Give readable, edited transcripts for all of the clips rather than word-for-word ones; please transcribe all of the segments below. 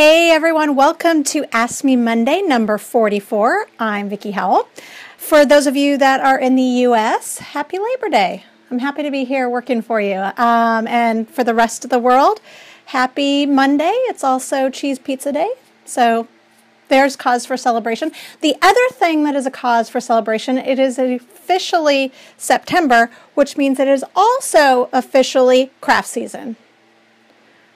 Hey everyone, welcome to Ask Me Monday number 44. I'm Vickie Howell. For those of you that are in the U.S., happy Labor Day. I'm happy to be here working for you. And for the rest of the world, happy Monday. It's also Cheese Pizza Day, so there's cause for celebration. The other thing that is a cause for celebration, it is officially September, which means it is also officially craft season.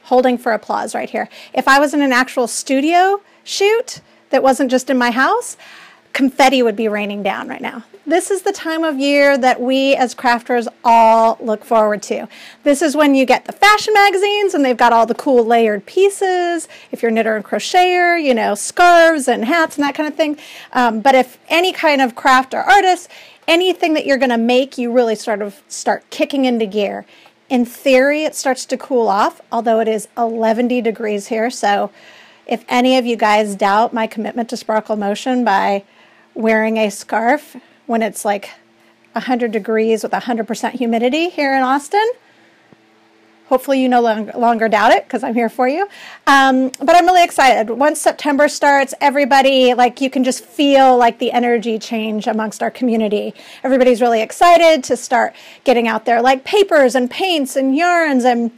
Holding for applause right here. If I was in an actual studio shoot that wasn't just in my house, confetti would be raining down right now. This is the time of year that we as crafters all look forward to. This is when you get the fashion magazines and they've got all the cool layered pieces. If you're a knitter and crocheter, you know, scarves and hats and that kind of thing. But if any kind of craft or artist, anything that you're going to make, you really start kicking into gear. In theory, it starts to cool off, although it is 11 degrees here. So if any of you guys doubt my commitment to Sparkle Motion by wearing a scarf when it's like 100 degrees with 100% humidity here in Austin, hopefully you no longer doubt it because I'm here for you. But I'm really excited. Once September starts, everybody, like, you can just feel like the energy change amongst our community. Everybody's really excited to start getting out there, like papers and paints and yarns and,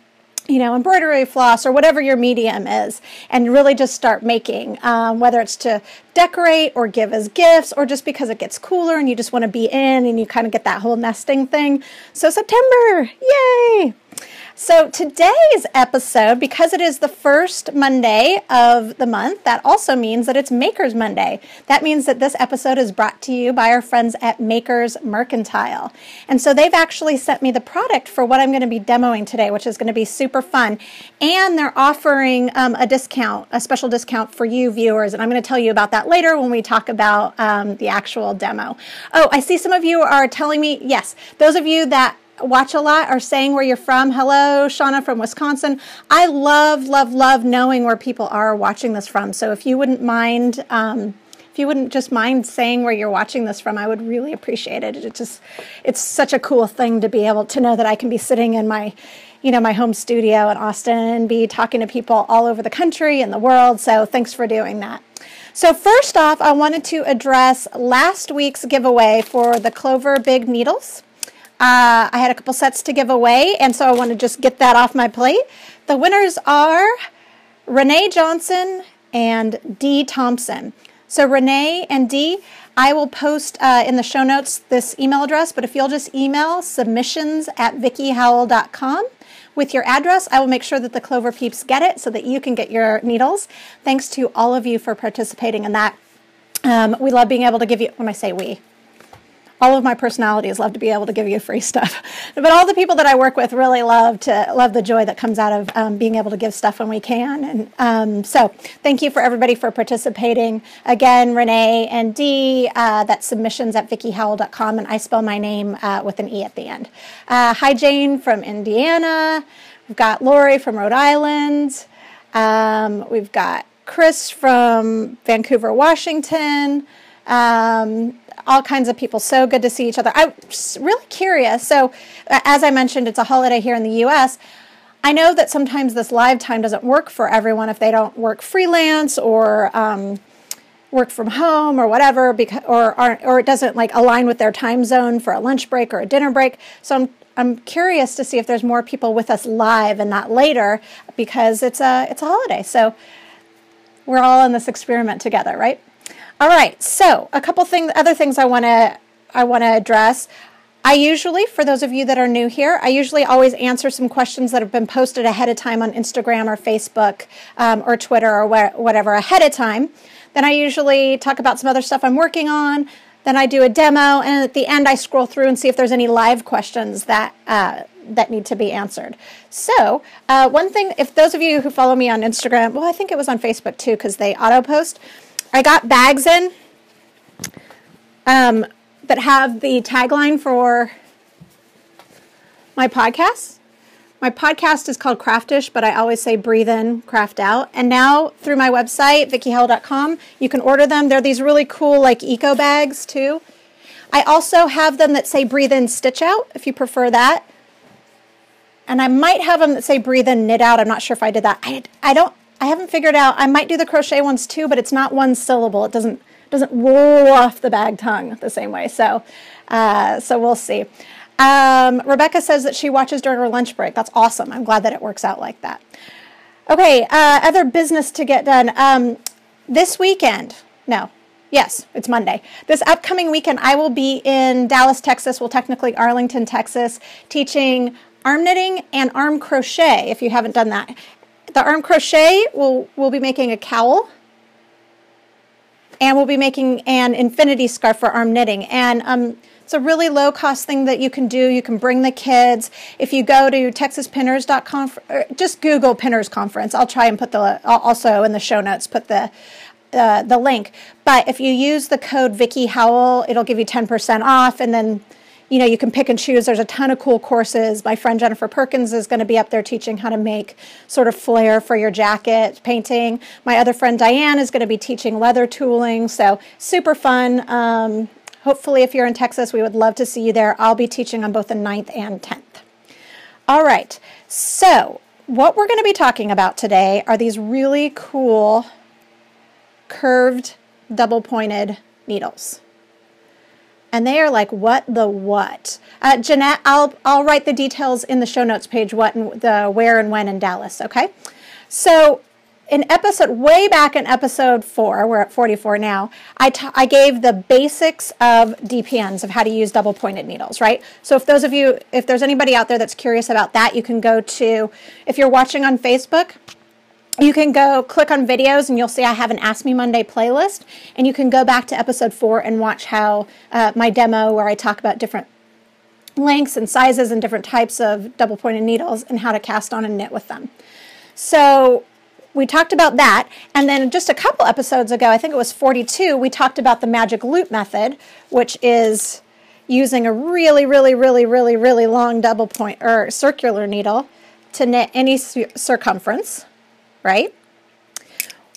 you know, embroidery floss or whatever your medium is, and really just start making, whether it's to decorate or give as gifts or just because it gets cooler and you just want to be in and you kind of get that whole nesting thing. So September, yay! So today's episode, because it is the first Monday of the month, that also means that it's Makers Monday. That means that this episode is brought to you by our friends at Makers Mercantile. And so they've actually sent me the product for what I'm going to be demoing today, which is going to be super fun. And they're offering a special discount for you viewers. And I'm going to tell you about that later when we talk about the actual demo. Oh, I see some of you are telling me, yes, those of you that watch a lot are saying where you're from. Hello, Shauna from Wisconsin. I love, love, love knowing where people are watching this from. So if you wouldn't mind, if you wouldn't just mind saying where you're watching this from, I would really appreciate it. It's such a cool thing to be able to know that I can be sitting in my, you know, my home studio in Austin and be talking to people all over the country and the world. So thanks for doing that. So first off, I wanted to address last week's giveaway for the Clover Big Needles. I had a couple sets to give away, and so I want to just get that off my plate. The winners are Renee Johnson and Dee Thompson. So Renee and Dee, I will post in the show notes this email address, but if you'll just email submissions@vickiehowell.com with your address, I will make sure that the Clover peeps get it so that you can get your needles. Thanks to all of you for participating in that. We love being able to give you, when I say we, all of my personalities love to be able to give you free stuff. But all the people that I work with really love the joy that comes out of being able to give stuff when we can. And so thank you for everybody for participating. Again, Renee and Dee, that's submissions@vickiehowell.com, and I spell my name with an E at the end. Hi, Jane from Indiana. We've got Lori from Rhode Island. We've got Chris from Vancouver, Washington. All kinds of people. So good to see each other. I'm really curious. So as I mentioned, it's a holiday here in the U.S. I know that sometimes this live time doesn't work for everyone if they don't work freelance or work from home or whatever, or it doesn't like align with their time zone for a lunch break or a dinner break. So I'm curious to see if there's more people with us live and not later, because it's a holiday. So we're all in this experiment together, right? All right, so a couple other things I want to address. I usually, for those of you that are new here, I usually always answer some questions that have been posted ahead of time on Instagram or Facebook or Twitter or whatever ahead of time. Then I usually talk about some other stuff I'm working on. Then I do a demo, and at the end I scroll through and see if there's any live questions that need to be answered. So one thing, if those of you who follow me on Instagram, well, I think it was on Facebook too because they auto-post, I got bags in that have the tagline for my podcast. My podcast is called Craft-ish, but I always say breathe in, craft out. And now through my website, vickiehowell.com, you can order them. They're these really cool like eco bags too. I also have them that say breathe in, stitch out, if you prefer that. And I might have them that say breathe in, knit out. I'm not sure if I did that. I don't I haven't figured out, I might do the crochet ones too, but it's not one syllable. It doesn't roll off the bag tongue the same way. So, so we'll see. Rebecca says that she watches during her lunch break. That's awesome. I'm glad that it works out like that. Okay, other business to get done. This weekend, no, yes, it's Monday. This upcoming weekend, I will be in Dallas, Texas, well, technically Arlington, Texas, teaching arm knitting and arm crochet, if you haven't done that. The arm crochet, we'll be making a cowl, and we'll be making an infinity scarf for arm knitting. And it's a really low-cost thing that you can do. You can bring the kids. If you go to TexasPinners.com, just Google Pinners Conference. I'll try and put the, also in the show notes, put the link. But if you use the code Vickie Howell, it'll give you 10% off, and then you know, you can pick and choose. There's a ton of cool courses. My friend Jennifer Perkins is going to be up there teaching how to make sort of flare for your jacket painting. My other friend Diane is going to be teaching leather tooling. So super fun. Hopefully, if you're in Texas, we would love to see you there. I'll be teaching on both the 9th and 10th. All right. So what we're going to be talking about today are these really cool curved double-pointed needles. And they are like, what the what? Jeanette, I'll write the details in the show notes page, what and the where and when in Dallas, okay? So in episode, way back in episode 4, we're at 44 now, I gave the basics of DPNs, of how to use double-pointed needles, right? So if those of you, if there's anybody out there that's curious about that, you can go to, if you're watching on Facebook, you can go click on videos and you'll see I have an Ask Me Monday playlist, and you can go back to episode 4 and watch how my demo where I talk about different lengths and sizes and different types of double-pointed needles and how to cast on and knit with them. So we talked about that, and then just a couple episodes ago, I think it was 42, we talked about the magic loop method, which is using a really long double point or circular needle to knit any circumference. Right?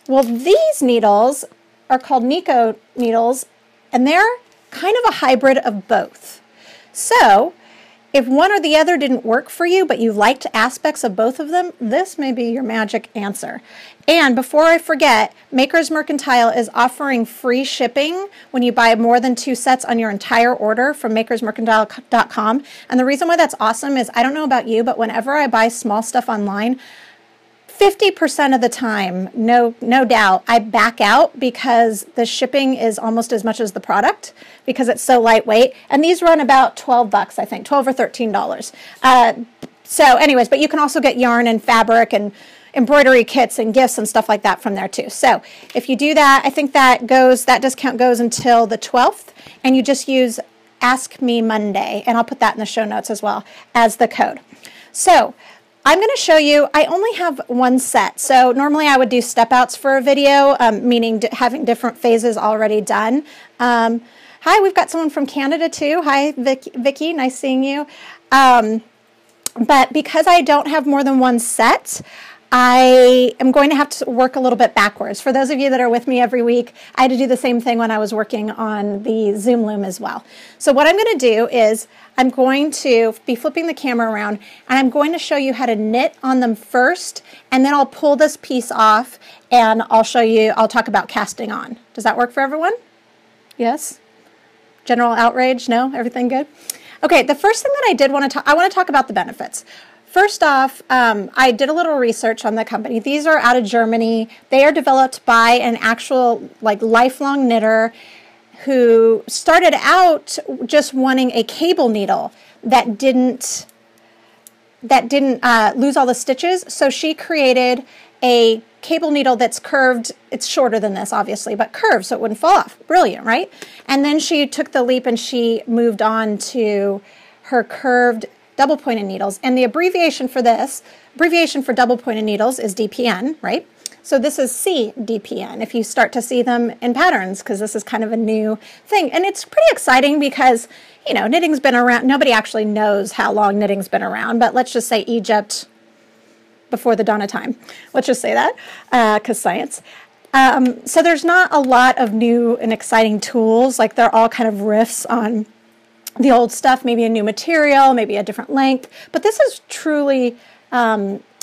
Well, these needles are called Neko Needles, and they're kind of a hybrid of both. So if one or the other didn't work for you, but you liked aspects of both of them, this may be your magic answer. And before I forget, Makers Mercantile is offering free shipping when you buy more than 2 sets on your entire order from makersmercantile.com. And the reason why that's awesome is, I don't know about you, but whenever I buy small stuff online, 50% of the time, no doubt, I back out because the shipping is almost as much as the product because it's so lightweight. And these run about $12, I think, $12 or $13. So anyways, but you can also get yarn and fabric and embroidery kits and gifts and stuff like that from there too. So if you do that, I think that discount goes until the 12th, and you just use Ask Me Monday, and I'll put that in the show notes as well as the code. So I'm going to show you, I only have 1 set, so normally I would do step outs for a video, meaning having different phases already done. Hi, we've got someone from Canada too. Hi, Vickie, nice seeing you. But because I don't have more than 1 set, I am going to have to work a little bit backwards. For those of you that are with me every week, I had to do the same thing when I was working on the Zoom loom as well. So what I'm going to do is, I'm going to be flipping the camera around, and I'm going to show you how to knit on them first, and then I'll pull this piece off and I'll talk about casting on. Does that work for everyone? Yes? General outrage? No? Everything good? Okay, the first thing that I did want to talk, I want to talk about the benefits. First off, I did a little research on the company. These are out of Germany. They are developed by an actual lifelong knitter who started out just wanting a cable needle that didn't lose all the stitches. So she created a cable needle that's curved. It's shorter than this, obviously, but curved so it wouldn't fall off. Brilliant, right? And then she took the leap and she moved on to her curved double-pointed needles. And the abbreviation for double-pointed needles is DPN, right? So this is CDPN, if you start to see them in patterns, because this is kind of a new thing. And it's pretty exciting because, you know, knitting's been around. Nobody actually knows how long knitting's been around, but let's just say Egypt before the dawn of time. Let's just say that, because science. So there's not a lot of new and exciting tools. Like, they're all kind of riffs on the old stuff, maybe a new material, maybe a different length. But this is truly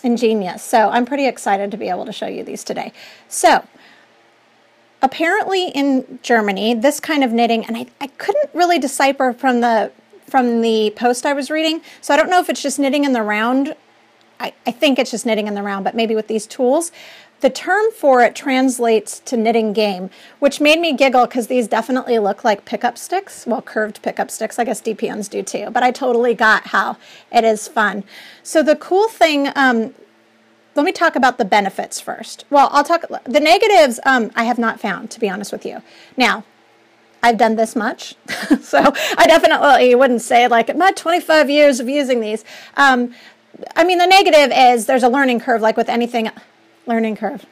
ingenious. So I'm pretty excited to be able to show you these today. So apparently in Germany, this kind of knitting, and I couldn't really decipher from the post I was reading, so I don't know if it's just knitting in the round. I think it's just knitting in the round, but maybe with these tools. The term for it translates to knitting game, which made me giggle because these definitely look like pickup sticks. Well, curved pickup sticks. I guess DPNs do too, but I totally got how it is fun. So the cool thing, let me talk about the benefits first. Well, I'll talk, the negatives I have not found, to be honest with you. Now, I've done this much, so I definitely wouldn't say like my 25 years of using these. I mean, the negative is there's a learning curve like with anything. Learning curve,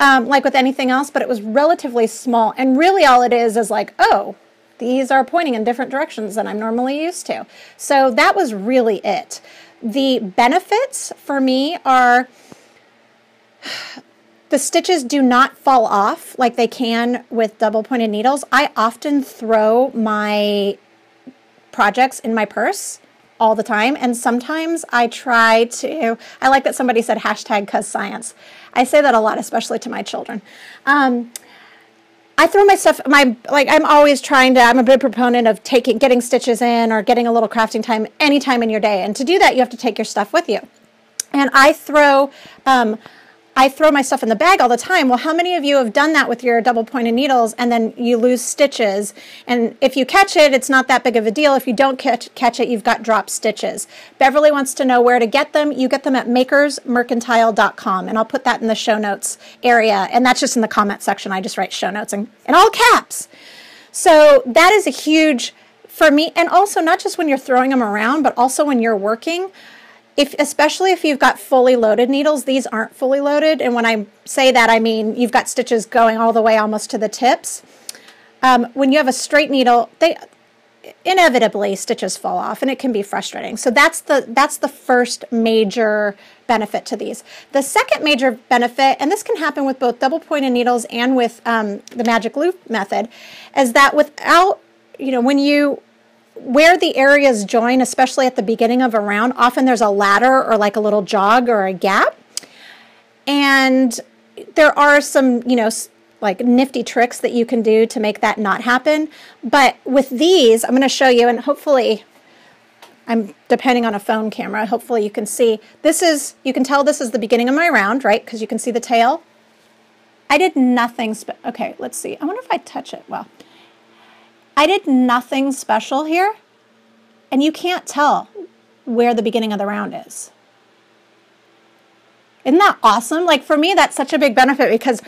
like with anything else, but it was relatively small. And really all it is like, oh, these are pointing in different directions than I'm normally used to. So that was really it. The benefits for me are the stitches do not fall off like they can with double pointed needles. I often throw my projects in my purse all the time, and sometimes I try to, I like that somebody said hashtag cuz science. I say that a lot, especially to my children. I throw my stuff, I'm always trying to, I'm a big proponent of getting stitches in or getting a little crafting time any time in your day, and to do that you have to take your stuff with you. And I throw my stuff in the bag all the time. Well, how many of you have done that with your double pointed needles and then you lose stitches? And if you catch it, it's not that big of a deal. If you don't catch it, you've got dropped stitches. Beverly wants to know where to get them. You get them at makersmercantile.com, and I'll put that in the show notes area. And that's just in the comment section. I just write show notes in all caps. So that is a huge for me. And also not just when you're throwing them around, but also when you're working. Especially if you've got fully loaded needles, these aren't fully loaded. And when I say that, I mean you've got stitches going all the way almost to the tips. When you have a straight needle, they inevitably stitches fall off, and it can be frustrating. So that's the first major benefit to these. The second major benefit, and this can happen with both double pointed needles and with the magic loop method, is that without, you know, when you where the areas join, especially at the beginning of a round, often there's a ladder or like a little jog or a gap. And there are some, you know, like nifty tricks that you can do to make that not happen. But with these, I'm going to show you, and hopefully I'm depending on a phone camera. Hopefully you can see. This is, you can tell this is the beginning of my round, right? Because you can see the tail. I did nothing. Okay, let's see. I wonder if I touch it. Well, I did nothing special here, and you can't tell where the beginning of the round is. Isn't that awesome? Like, for me, that's such a big benefit, because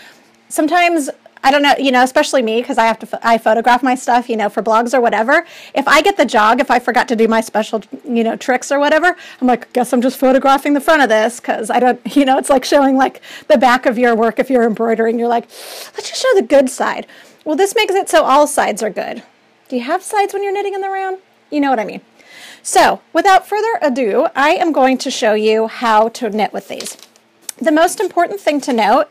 sometimes, I don't know, you know, especially me, because I have to, I photograph my stuff, you know, for blogs or whatever. If I get the jog, if I forgot to do my special, you know, tricks or whatever, I'm like, I guess I'm just photographing the front of this, because I don't, you know, it's like showing like the back of your work if you're embroidering. You're like, let's just show the good side. Well, this makes it so all sides are good. Do you have sides when you're knitting in the round? You know what I mean. So without further ado, I am going to show you how to knit with these. The most important thing to note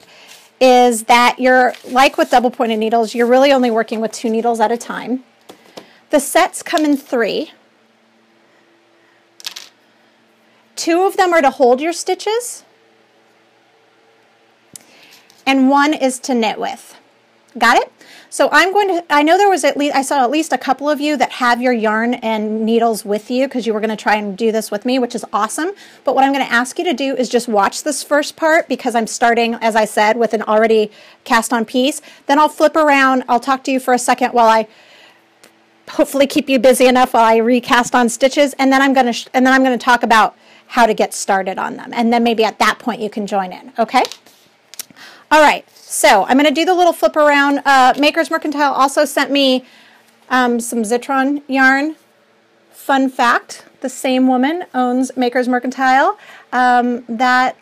is that you're, like with double pointed needles, you're really only working with two needles at a time. The sets come in three. Two of them are to hold your stitches, and one is to knit with. Got it? So I'm going to, I know there was I saw at least a couple of you that have your yarn and needles with you, because you were going to try and do this with me, which is awesome. But what I'm going to ask you to do is just watch this first part, because I'm starting, as I said, with an already cast on piece. Then I'll flip around. I'll talk to you for a second while I hopefully keep you busy enough while I recast on stitches. And then I'm going to talk about how to get started on them. And then maybe at that point you can join in. Okay. All right. So I'm going to do the little flip around. Makers Mercantile also sent me some Zitron yarn. Fun fact, the same woman owns Makers Mercantile. That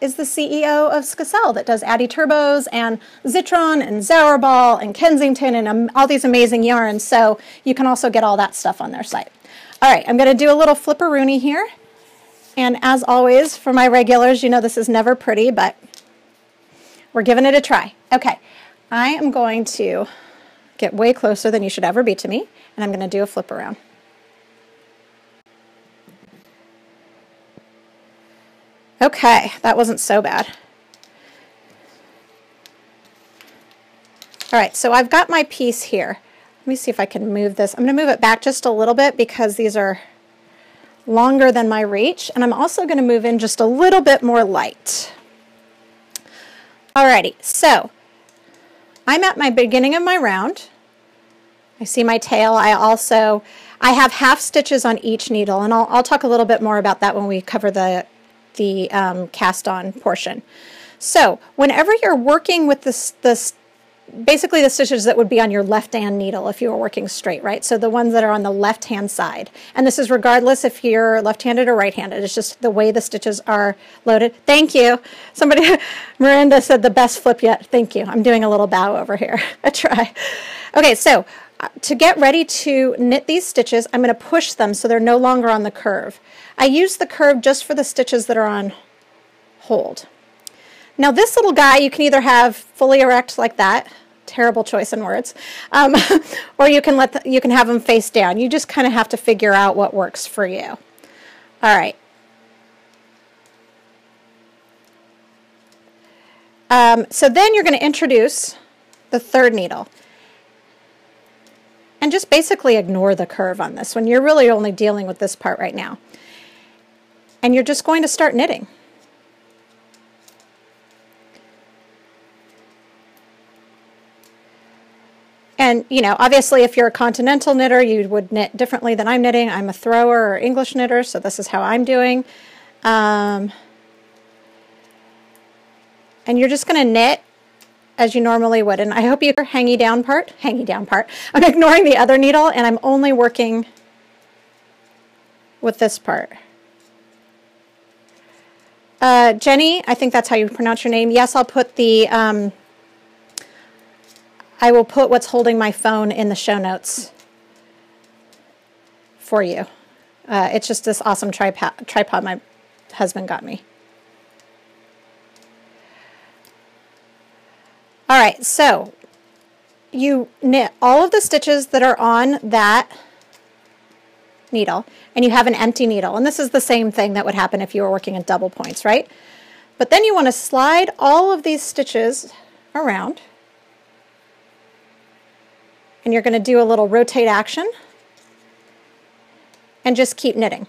is the CEO of Skasell that does Addi Turbos and Zitron and Zauberball and Kensington and all these amazing yarns. So you can also get all that stuff on their site. All right, I'm going to do a little flipperoonie here. And as always, for my regulars, you know this is never pretty, but we're giving it a try. Okay, I am going to get way closer than you should ever be to me, and I'm going to do a flip around. Okay, that wasn't so bad. All right, so I've got my piece here. Let me see if I can move this. I'm going to move it back just a little bit because these are longer than my reach, and I'm also going to move in just a little bit more light. Alrighty, so I'm at my beginning of my round. I see my tail. I have half stitches on each needle, and I'll talk a little bit more about that when we cover the cast on portion. So whenever you're working with this basically the stitches that would be on your left-hand needle if you were working straight, right? So the ones that are on the left-hand side. And this is regardless if you're left-handed or right-handed. It's just the way the stitches are loaded. Thank you. Somebody, Miranda said the best flip yet. Thank you. I'm doing a little bow over here. A try. Okay, so to get ready to knit these stitches, I'm going to push them so they're no longer on the curve. I use the curve just for the stitches that are on hold. Now this little guy you can either have fully erect like that, terrible choice in words, or you can have them face down. You just kind of have to figure out what works for you. All right. So then you're going to introduce the third needle. And just basically ignore the curve on this one. You're really only dealing with this part right now. And you're just going to start knitting. And, you know, obviously if you're a continental knitter, you would knit differently than I'm knitting. I'm a thrower or English knitter, so this is how I'm doing. And you're just going to knit as you normally would. And I hope you hear hangy down part. I'm ignoring the other needle, and I'm only working with this part. Jenny, I think that's how you pronounce your name. Yes, I'll put the... I will put what's holding my phone in the show notes for you. It's just this awesome tripod my husband got me. All right, so you knit all of the stitches that are on that needle, and you have an empty needle. And this is the same thing that would happen if you were working in double points, right? But then you want to slide all of these stitches around. And you're going to do a little rotate action and just keep knitting.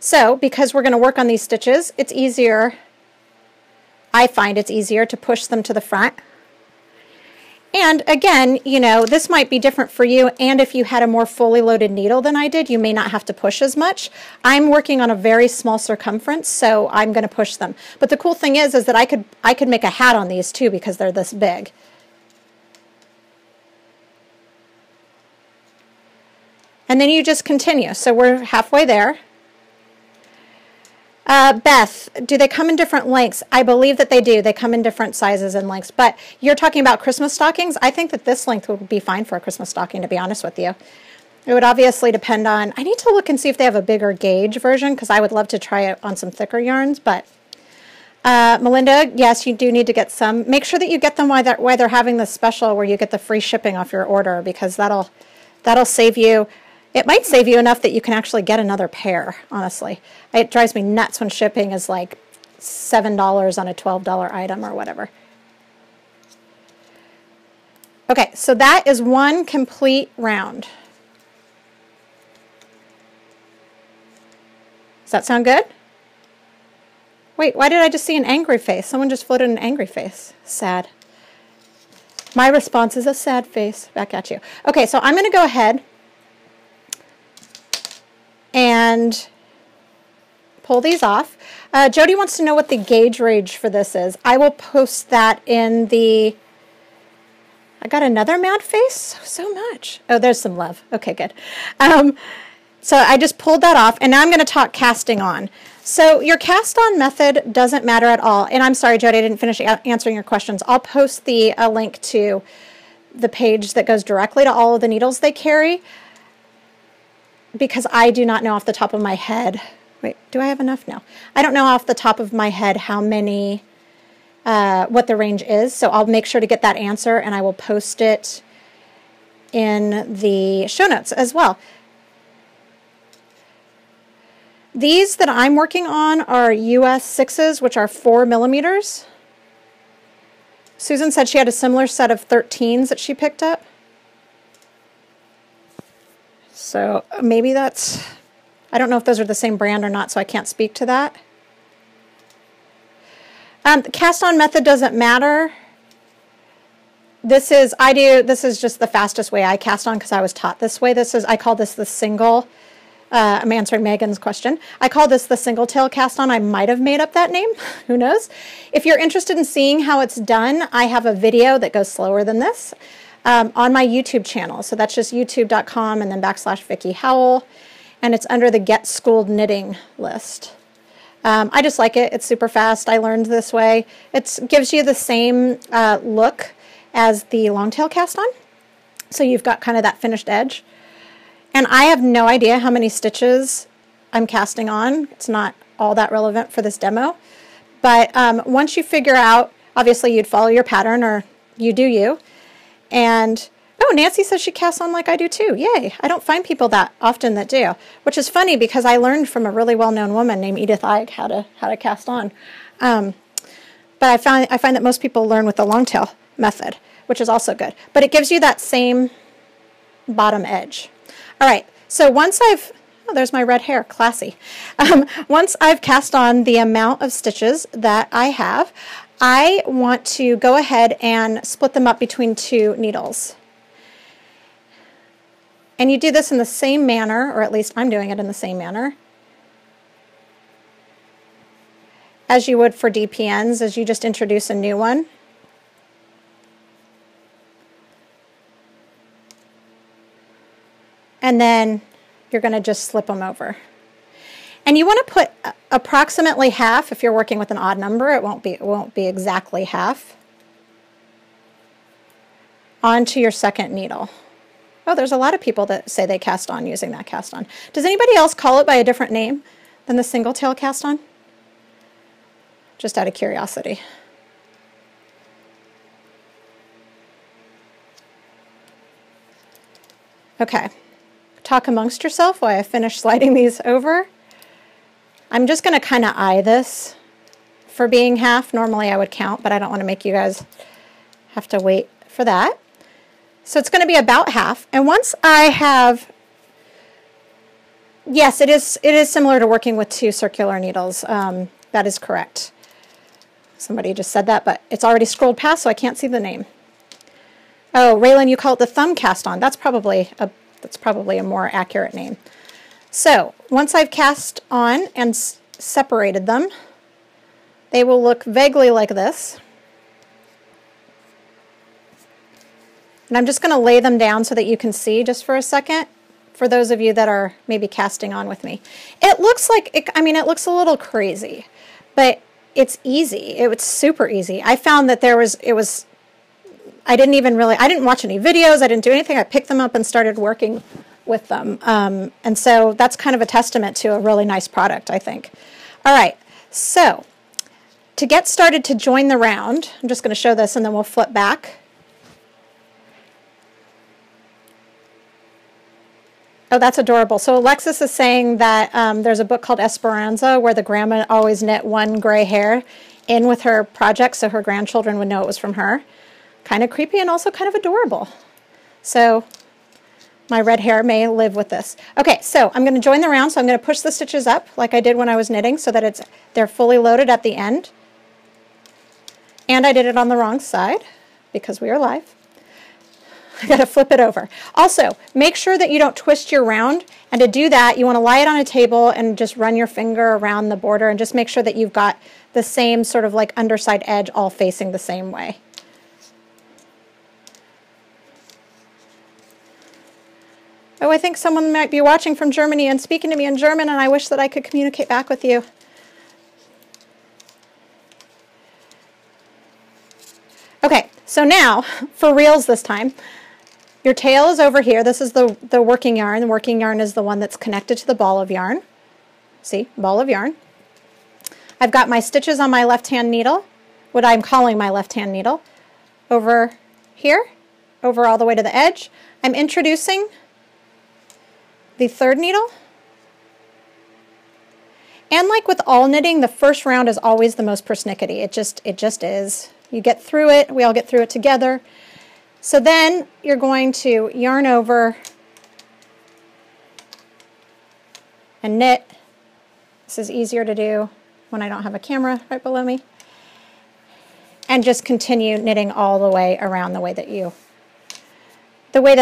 So because we're going to work on these stitches, it's easier, I find it's easier to push them to the front. And again, you know, this might be different for you, and if you had a more fully loaded needle than I did, you may not have to push as much. I'm working on a very small circumference, so I'm going to push them. But the cool thing is that I could make a hat on these too because they're this big. And then you just continue. So we're halfway there. Beth, do they come in different lengths? I believe that they do. They come in different sizes and lengths. But you're talking about Christmas stockings. I think that this length would be fine for a Christmas stocking, to be honest with you. It would obviously depend on... I need to look and see if they have a bigger gauge version, because I would love to try it on some thicker yarns. But Melinda, yes, you do need to get some. Make sure that you get them while they're having this special where you get the free shipping off your order, because that'll save you... It might save you enough that you can actually get another pair, honestly. It drives me nuts when shipping is like $7 on a $12 item or whatever. Okay, so that is one complete round. Does that sound good? Wait, why did I just see an angry face? Someone just floated an angry face. Sad. My response is a sad face back at you. Okay, so I'm going to go ahead and pull these off. Jody wants to know what the gauge range for this is. I will post that in the... I got another mad face? So much. Oh, there's some love. Okay, good. So I just pulled that off, and now I'm going to talk casting on. So your cast on method doesn't matter at all. And I'm sorry, Jody, I didn't finish answering your questions. I'll post a link to the page that goes directly to all of the needles they carry, because I do not know off the top of my head. Wait, do I have enough? No. I don't know off the top of my head how many, what the range is, so I'll make sure to get that answer, and I will post it in the show notes as well. These that I'm working on are US 6s, which are 4 millimeters. Susan said she had a similar set of 13s that she picked up. So maybe that's, I don't know if those are the same brand or not, so I can't speak to that. The cast-on method doesn't matter. This is just the fastest way I cast on because I was taught this way. I call this the single, I'm answering Megan's question. I call this the single tail cast on. I might have made up that name, who knows? If you're interested in seeing how it's done, I have a video that goes slower than this on my YouTube channel. So that's just youtube.com and then / Vickie Howell, and it's under the Get Schooled Knitting list. I just like it, it's super fast. I learned this way. It gives you the same look as the long tail cast on. So you've got kind of that finished edge. And I have no idea how many stitches I'm casting on. It's not all that relevant for this demo. But once you figure out, obviously you'd follow your pattern or you do you. And, oh, Nancy says she casts on like I do too. Yay, I don't find people that often that do. Which is funny because I learned from a really well-known woman named Edith Ige how to cast on. But I find that most people learn with the long tail method, which is also good. But it gives you that same bottom edge. All right, so once I've, oh, there's my red hair, classy. Once I've cast on the amount of stitches that I have, I want to go ahead and split them up between two needles. And you do this in the same manner, or at least I'm doing it in the same manner, as you would for DPNs, as you just introduce a new one. And then you're going to just slip them over. And you want to put approximately half. If you're working with an odd number, it won't be exactly half onto your second needle. Oh, there's a lot of people that say they cast on using that cast on. Does anybody else call it by a different name than the single tail cast on? Just out of curiosity. Okay. Talk amongst yourself while I finish sliding these over. I'm just going to kind of eye this for being half. Normally I would count, but I don't want to make you guys have to wait for that. So it's going to be about half. And once I have, yes, it is similar to working with two circular needles. That is correct. Somebody just said that, but it's already scrolled past, so I can't see the name. Oh, Raylan, you call it the thumb cast on. That's probably a more accurate name. So once I've cast on and separated them, they will look vaguely like this. And I'm just going to lay them down so that you can see just for a second, for those of you that are maybe casting on with me. It looks like, it looks a little crazy, but it's easy. It was super easy. I found that I didn't watch any videos, I didn't do anything, I picked them up and started working with them. And so that's kind of a testament to a really nice product, I think. All right, so to get started to join the round, I'm just gonna show this and then we'll flip back. Oh, that's adorable. So Alexis is saying that there's a book called Esperanza where the grandma always knit one gray hair in with her project so her grandchildren would know it was from her. Kind of creepy and also kind of adorable. So my red hair may live with this. Okay, so I'm going to join the round, so I'm going to push the stitches up like I did when I was knitting so that they're fully loaded at the end. And I did it on the wrong side because we are live. I got to flip it over. Also, make sure that you don't twist your round, and to do that you want to lie it on a table and just run your finger around the border and just make sure that you've got the same sort of like underside edge all facing the same way. Oh, I think someone might be watching from Germany and speaking to me in German, and I wish that I could communicate back with you. Okay, so now, for reals this time, your tail is over here. This is the working yarn. The working yarn is the one that's connected to the ball of yarn. See, ball of yarn. I've got my stitches on my left-hand needle, what I'm calling my left-hand needle, over here, over all the way to the edge. I'm introducing the third needle And like with all knitting, the first round is always the most persnickety. It just is. You get through it. We all get through it together. So then you're going to yarn over and knit. This is easier to do when I don't have a camera right below me. And just continue knitting all the way around the way that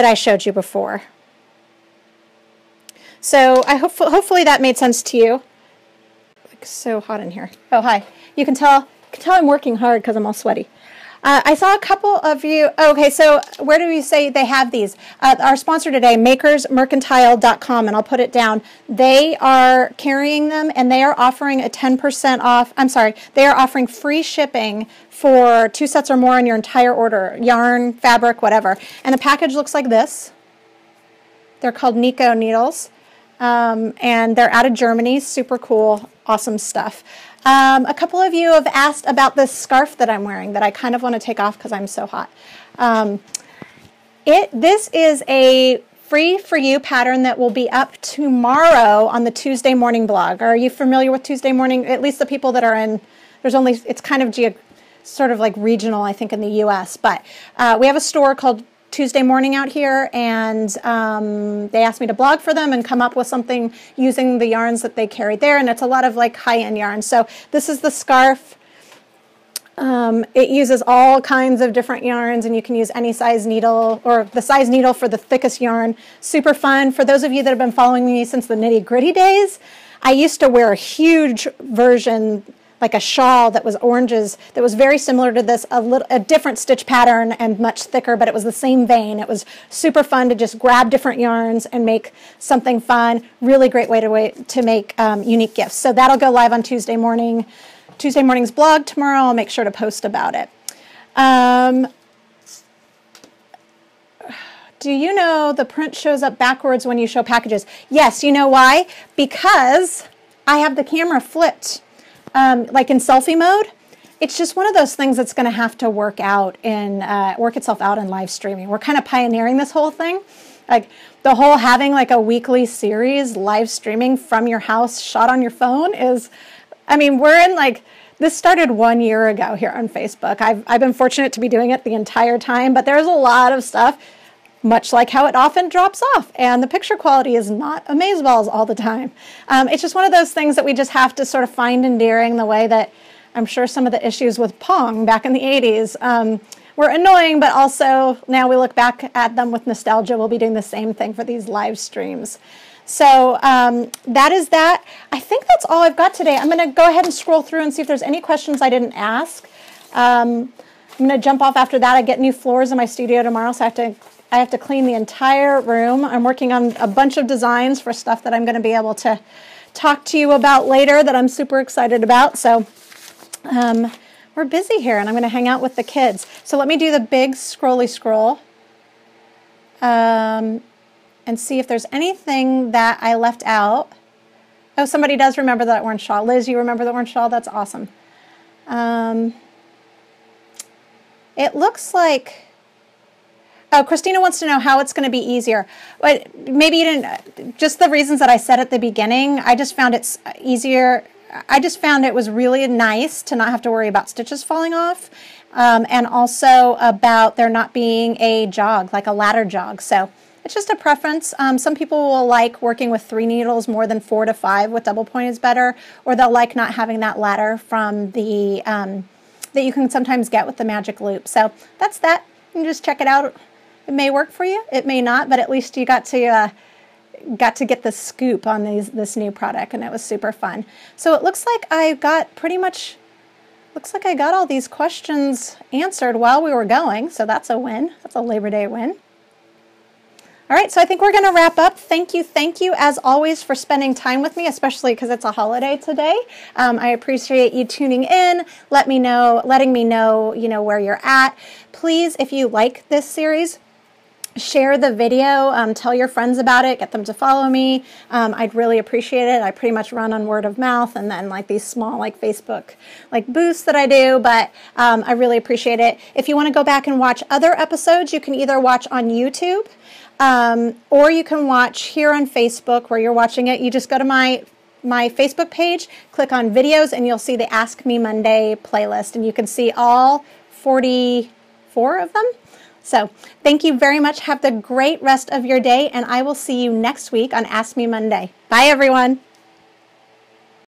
I showed you before. So I hopefully that made sense to you. It's so hot in here. Oh, hi. You can tell I'm working hard because I'm all sweaty. I saw a couple of you. Okay, so where do we say they have these? Our sponsor today, makersmercantile.com, and I'll put it down. They are carrying them, and they are offering a 10% off. I'm sorry, they are offering free shipping for 2 sets or more on your entire order, yarn, fabric, whatever. And the package looks like this. They're called Neko Needles, and they're out of Germany. Super cool, awesome stuff. A couple of you have asked about this scarf that I'm wearing that I kind of want to take off because I'm so hot. This is a free for you pattern that will be up tomorrow on the Tuesday morning blog. Are you familiar with Tuesday morning? At least the people that are in, it's kind of sort of like regional, I think, in the U.S. But we have a store called Tuesday Morning out here, and they asked me to blog for them and come up with something using the yarns that they carried there, and it's a lot of like high-end yarns. So this is the scarf. It uses all kinds of different yarns, and you can use any size needle or the size needle for the thickest yarn. Super fun. For those of you that have been following me since the nitty-gritty days, I used to wear a huge version, like a shawl that was oranges, that was very similar to this, a different stitch pattern and much thicker, but it was the same vein. It was super fun to just grab different yarns and make something fun. Really great way to make unique gifts. So that'll go live on Tuesday morning, Tuesday morning's blog tomorrow. I'll make sure to post about it. Do you know the print shows up backwards when you show packages? Yes, you know why? Because I have the camera flipped. Like in selfie mode, it's just one of those things that's going to have to work out and work itself out in live streaming. We're kind of pioneering this whole thing, like the whole having like a weekly series live streaming from your house, shot on your phone is. I mean, we're in like this started 1 year ago here on Facebook. I've been fortunate to be doing it the entire time, but there's a lot of stuff, much like how it often drops off, and the picture quality is not amazeballs all the time. It's just one of those things that we just have to sort of find endearing, the way that I'm sure some of the issues with Pong back in the 80s were annoying, but also now we look back at them with nostalgia. We'll be doing the same thing for these live streams. So that is that. I think that's all I've got today. I'm going to go ahead and scroll through and see if there's any questions I didn't ask. I'm going to jump off after that. I get new floors in my studio tomorrow, so I have to clean the entire room. I'm working on a bunch of designs for stuff that I'm going to be able to talk to you about later that I'm super excited about. So we're busy here, and I'm going to hang out with the kids. So let me do the big scrolly scroll and see if there's anything that I left out. Oh, somebody does remember that orange shawl. Liz, you remember the orange shawl? That's awesome. It looks like... Oh, Christina wants to know how it's going to be easier. But maybe you didn't, just the reasons that I said at the beginning, I just found it's easier. I just found it was really nice to not have to worry about stitches falling off and also about there not being a jog, like a ladder jog. So it's just a preference. Some people will like working with 3 needles more than 4 to 5 with double point is better, or they'll like not having that ladder from the, that you can sometimes get with the magic loop. So that's that. You can just check it out. It may work for you, it may not, but at least you got to get the scoop on this new product, and it was super fun. So it looks like I got pretty much, looks like I got all these questions answered while we were going, so that's a win. That's a Labor Day win. All right, so I think we're going to wrap up. Thank you, as always, for spending time with me, especially because it's a holiday today. I appreciate you tuning in, letting me know, you know, where you're at. Please, if you like this series, share the video, tell your friends about it, get them to follow me. I'd really appreciate it. I pretty much run on word of mouth and then like these small like Facebook like boosts that I do, but I really appreciate it. If you want to go back and watch other episodes, you can either watch on YouTube or you can watch here on Facebook where you're watching it. You just go to my my Facebook page, click on videos, and you'll see the Ask Me Monday playlist, and you can see all 44 of them. So thank you very much. Have the great rest of your day, and I will see you next week on Ask Me Monday. Bye, everyone.